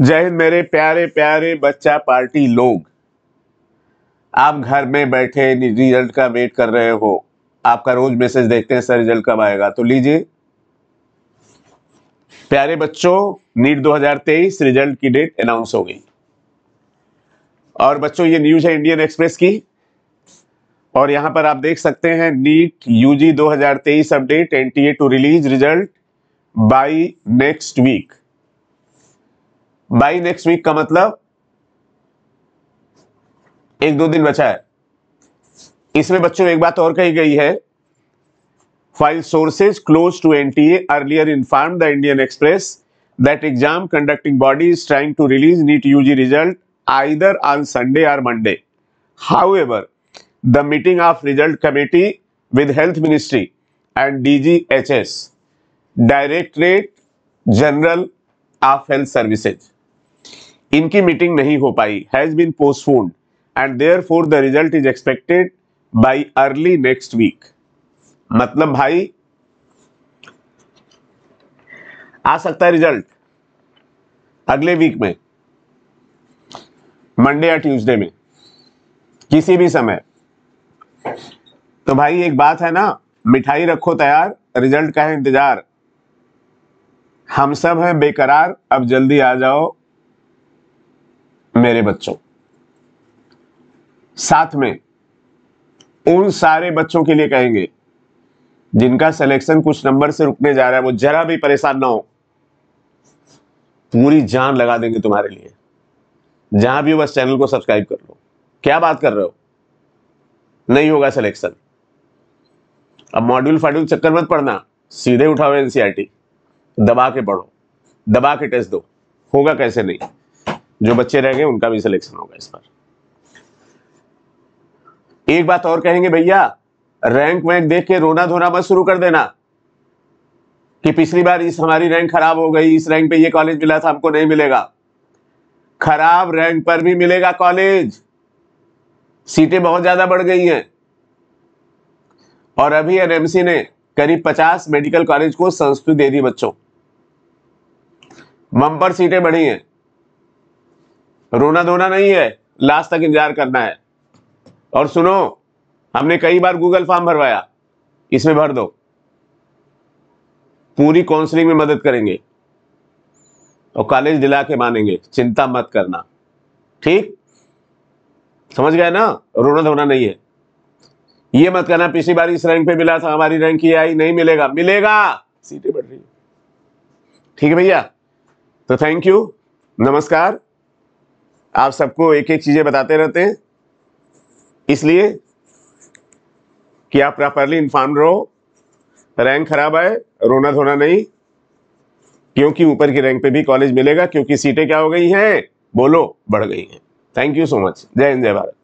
जय हिंद मेरे प्यारे प्यारे बच्चा पार्टी लोग। आप घर में बैठे रिजल्ट का वेट कर रहे हो, आपका रोज मैसेज देखते हैं सर रिजल्ट कब आएगा। तो लीजिए प्यारे बच्चों, नीट 2023 रिजल्ट की डेट अनाउंस हो गई। और बच्चों ये न्यूज है इंडियन एक्सप्रेस की, और यहाँ पर आप देख सकते हैं NEET UG 2023 update, NTA to release result by next week. By next week का मतलब एक दो दिन बचा है। इसमें बच्चों एक बात और कही गई है, file sources close to NTA earlier informed the Indian Express that exam conducting body is trying to release NEET UG result either on Sunday और Monday. However the meeting of result committee with health ministry and DGHS directorate general of health services, इनकी meeting नहीं हो पाई, has been postponed and therefore the result is expected by early next week. मतलब भाई आ सकता है result अगले week में, मंडे या ट्यूसडे में, किसी भी समय। तो भाई एक बात है ना, मिठाई रखो तैयार, रिजल्ट का है इंतजार, हम सब हैं बेकरार, अब जल्दी आ जाओ मेरे बच्चों। साथ में उन सारे बच्चों के लिए कहेंगे जिनका सिलेक्शन कुछ नंबर से रुकने जा रहा है, वो जरा भी परेशान ना हो, पूरी जान लगा देंगे तुम्हारे लिए। जहां भी हो बस चैनल को सब्सक्राइब कर लो। क्या बात कर रहे हो, नहीं होगा सिलेक्शन? अब मॉड्यूल फाड्यूल चक्कर मत पढ़ना, सीधे उठाओ एनसीईआरटी, दबा के पढ़ो, दबा के टेस्ट दो। होगा कैसे नहीं, जो बच्चे रह गए उनका भी सिलेक्शन होगा इस बार। एक बात और कहेंगे भैया, रैंक वैंक देख के रोना धोना मत शुरू कर देना कि पिछली बार इस हमारी रैंक खराब हो गई, इस रैंक पे ये कॉलेज मिला था, हमको नहीं मिलेगा। खराब रैंक पर भी मिलेगा कॉलेज, सीटें बहुत ज्यादा बढ़ गई हैं। और अभी एनएमसी ने करीब 50 मेडिकल कॉलेज को संस्कृति दे दी बच्चों, बम्पर सीटें बढ़ी हैं। रोना धोना नहीं है, लास्ट तक इंतजार करना है। और सुनो, हमने कई बार गूगल फॉर्म भरवाया, इसमें भर दो, पूरी काउंसलिंग में मदद करेंगे और कॉलेज दिला के मानेंगे, चिंता मत करना। ठीक, समझ गए ना? रोना धोना नहीं है। ये मत करना पिछली बार इस रैंक पे मिला था, हमारी रैंक ये आई, नहीं मिलेगा। मिलेगा, सीटें बढ़ रही है। ठीक है भैया, तो थैंक यू, नमस्कार। आप सबको एक एक चीजें बताते रहते हैं, इसलिए कि आप प्रॉपरली इन्फॉर्म रहो। रैंक खराब आए, रोना धोना नहीं, क्योंकि ऊपर की रैंक पे भी कॉलेज मिलेगा, क्योंकि सीटें क्या हो गई हैं, बोलो, बढ़ गई हैं। Thank you so much. जय हिंद, जय भारत।